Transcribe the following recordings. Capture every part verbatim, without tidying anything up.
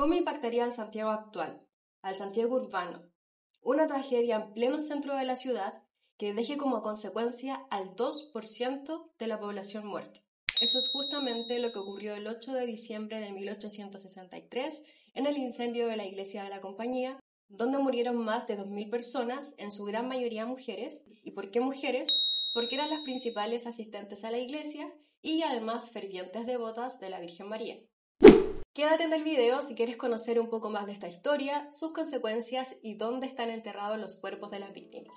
¿Cómo impactaría al Santiago actual, al Santiago urbano? Una tragedia en pleno centro de la ciudad que deje como consecuencia al dos por ciento de la población muerta. Eso es justamente lo que ocurrió el ocho de diciembre de mil ochocientos sesenta y tres en el incendio de la Iglesia de la Compañía, donde murieron más de dos mil personas, en su gran mayoría mujeres. ¿Y por qué mujeres? Porque eran las principales asistentes a la iglesia y además fervientes devotas de la Virgen María. Quédate en el video si quieres conocer un poco más de esta historia, sus consecuencias y dónde están enterrados los cuerpos de las víctimas.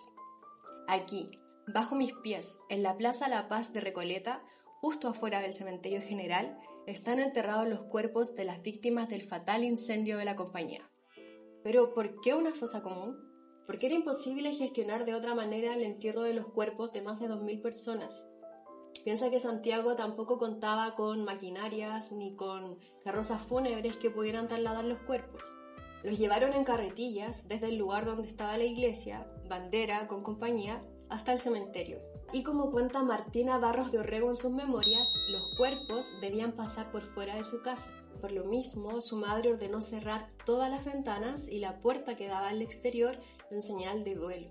Aquí, bajo mis pies, en la Plaza de la Paz de Recoleta, justo afuera del cementerio general, están enterrados los cuerpos de las víctimas del fatal incendio de la compañía. Pero, ¿por qué una fosa común? Porque era imposible gestionar de otra manera el entierro de los cuerpos de más de dos mil personas. Piensa que Santiago tampoco contaba con maquinarias ni con carrozas fúnebres que pudieran trasladar los cuerpos. Los llevaron en carretillas desde el lugar donde estaba la iglesia, bandera con compañía, hasta el cementerio. Y como cuenta Martina Barros de Orrego en sus memorias, los cuerpos debían pasar por fuera de su casa. Por lo mismo, su madre ordenó cerrar todas las ventanas y la puerta que daba al exterior en señal de duelo.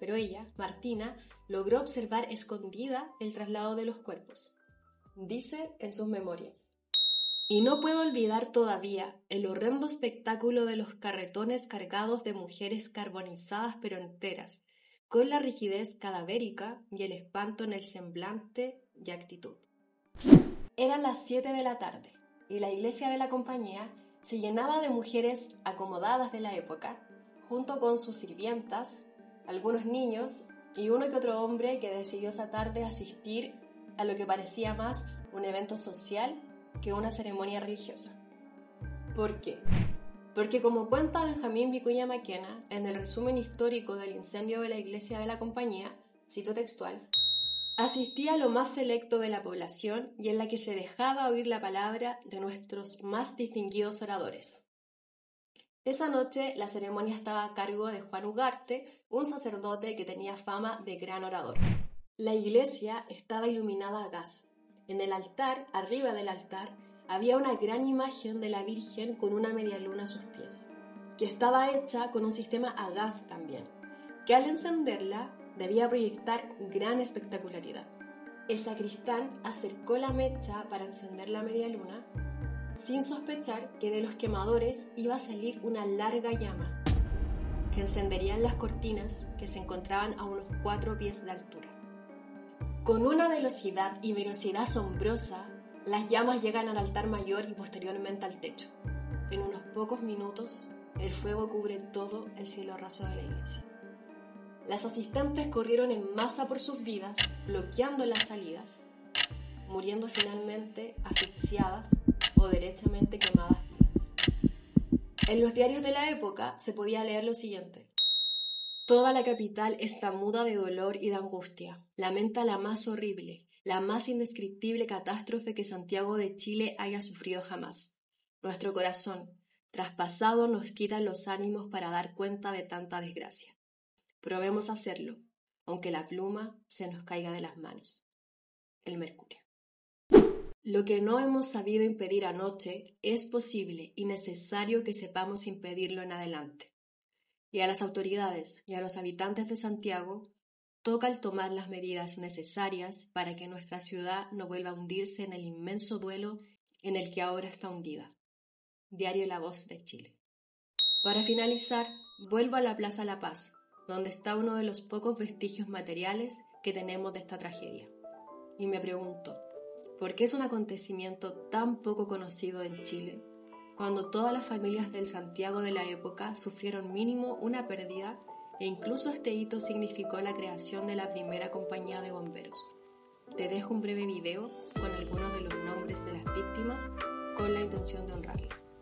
Pero ella, Martina, logró observar escondida el traslado de los cuerpos. Dice en sus memorias: "Y no puedo olvidar todavía el horrendo espectáculo de los carretones cargados de mujeres carbonizadas pero enteras, con la rigidez cadavérica y el espanto en el semblante y actitud". Eran las siete de la tarde y la iglesia de la compañía se llenaba de mujeres acomodadas de la época, junto con sus sirvientas, algunos niños y uno que otro hombre que decidió esa tarde asistir a lo que parecía más un evento social que una ceremonia religiosa. ¿Por qué? Porque como cuenta Benjamín Vicuña Mackenna en el resumen histórico del incendio de la Iglesia de la Compañía, cito textual, asistía a lo más selecto de la población y en la que se dejaba oír la palabra de nuestros más distinguidos oradores. Esa noche la ceremonia estaba a cargo de Juan Ugarte, un sacerdote que tenía fama de gran orador. La iglesia estaba iluminada a gas. En el altar, arriba del altar, había una gran imagen de la Virgen con una media luna a sus pies, que estaba hecha con un sistema a gas también, que al encenderla debía proyectar gran espectacularidad. El sacristán acercó la mecha para encender la media luna, sin sospechar que de los quemadores iba a salir una larga llama, que encenderían las cortinas que se encontraban a unos cuatro pies de altura. Con una velocidad y velocidad asombrosa, las llamas llegan al altar mayor y posteriormente al techo. En unos pocos minutos, el fuego cubre todo el cielo raso de la iglesia. Las asistentes corrieron en masa por sus vidas, bloqueando las salidas, muriendo finalmente asfixiadas o derechamente quemadas vivas. En los diarios de la época se podía leer lo siguiente: toda la capital está muda de dolor y de angustia, lamenta la más horrible, la más indescriptible catástrofe que Santiago de Chile haya sufrido jamás. Nuestro corazón, traspasado, nos quita los ánimos para dar cuenta de tanta desgracia. Probemos hacerlo, aunque la pluma se nos caiga de las manos. El Mercurio. Lo que no hemos sabido impedir anoche, es posible y necesario que sepamos impedirlo en adelante. Y a las autoridades y a los habitantes de Santiago, toca el tomar las medidas necesarias para que nuestra ciudad no vuelva a hundirse en el inmenso duelo en el que ahora está hundida. Diario La Voz de Chile. Para finalizar, vuelvo a la Plaza La Paz, donde está uno de los pocos vestigios materiales que tenemos de esta tragedia. Y me pregunto, ¿por qué es un acontecimiento tan poco conocido en Chile, cuando todas las familias del Santiago de la época sufrieron mínimo una pérdida? E incluso este hito significó la creación de la primera compañía de bomberos. Te dejo un breve video con algunos de los nombres de las víctimas con la intención de honrarlas.